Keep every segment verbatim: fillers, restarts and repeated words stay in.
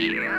Oh no!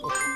Oh,